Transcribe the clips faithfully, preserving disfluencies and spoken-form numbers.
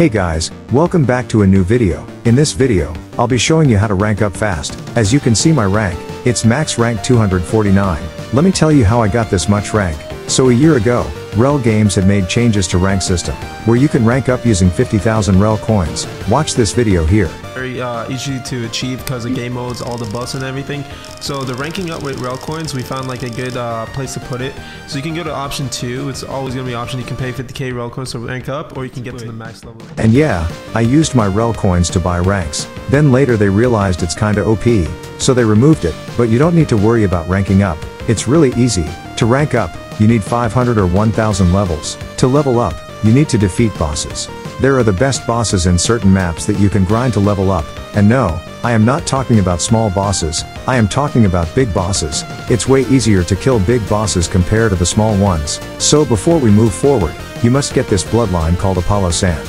Hey guys, welcome back to a new video. In this video, I'll be showing you how to rank up fast. As you can see my rank, it's max rank two hundred forty-nine. Let me tell you how I got this much rank. So a year ago, Rel Games had made changes to rank system, where you can rank up using fifty thousand Rel Coins. Watch this video here. Very uh, easy to achieve because of game modes, all the buffs and everything. So the ranking up with Rel Coins, we found like a good uh, place to put it. So you can go to option two, it's always going to be an option. You can pay fifty K Rel Coins to rank up, or you can get to the max level. And yeah, I used my Rel Coins to buy ranks. Then later they realized it's kinda O P, so they removed it. But you don't need to worry about ranking up, it's really easy. To rank up, you need five hundred or one thousand levels. To level up, you need to defeat bosses. There are the best bosses in certain maps that you can grind to level up. And no, I am not talking about small bosses, I am talking about big bosses. It's way easier to kill big bosses compared to the small ones. So before we move forward, you must get this bloodline called Apollo Sand.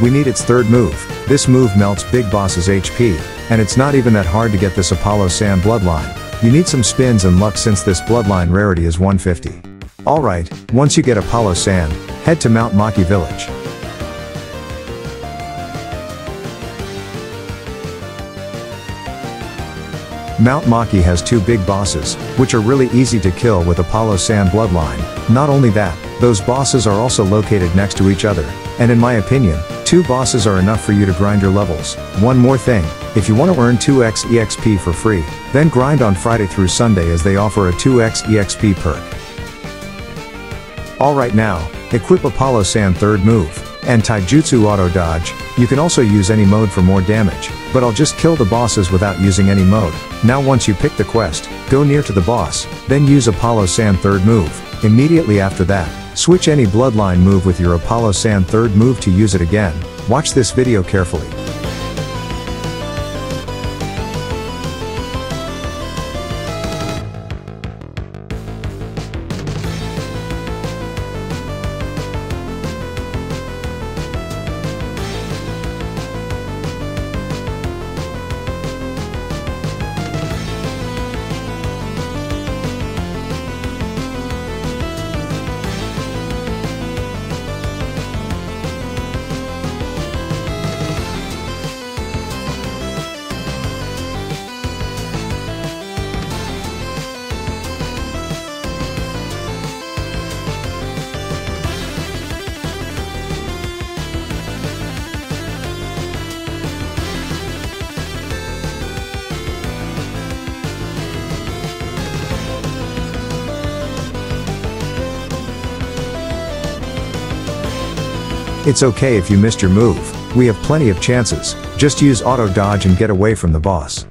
We need its third move. This move melts big bosses' H P, and it's not even that hard to get this Apollo Sand bloodline. You need some spins and luck since this bloodline rarity is one fifty. Alright, once you get Apollo Sand, head to Mount Maki Village. Mount Maki has two big bosses, which are really easy to kill with Apollo Sand bloodline. Not only that, those bosses are also located next to each other, and in my opinion, two bosses are enough for you to grind your levels. One more thing, if you want to earn two X E X P for free, then grind on Friday through Sunday as they offer a two X E X P perk. Alright now, equip Apollo Sand third move, and Taijutsu Auto Dodge. You can also use any mode for more damage, but I'll just kill the bosses without using any mode. Now once you pick the quest, go near to the boss, then use Apollo Sand third move. Immediately after that, switch any bloodline move with your Apollo Sand third move to use it again. Watch this video carefully. It's okay if you missed your move, we have plenty of chances, just use auto dodge and get away from the boss.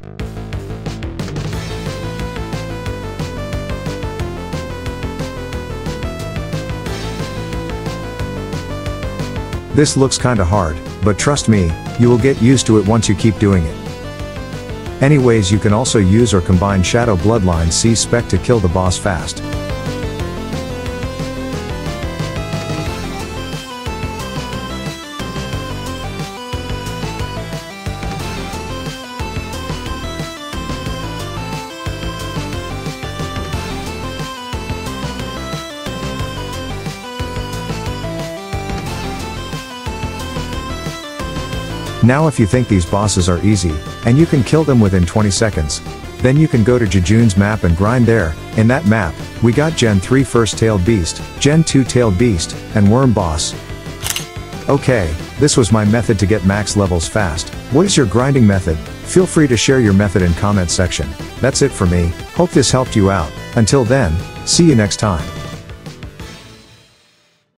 This looks kinda hard, but trust me, you will get used to it once you keep doing it. Anyways, you can also use or combine Shadow Bloodline C spec to kill the boss fast. Now if you think these bosses are easy, and you can kill them within twenty seconds, then you can go to Jujun's map and grind there. In that map, we got Gen three First Tailed Beast, Gen two Tailed Beast, and Worm Boss. Okay, this was my method to get max levels fast. What is your grinding method? Feel free to share your method in comment section. That's it for me, hope this helped you out. Until then, see you next time.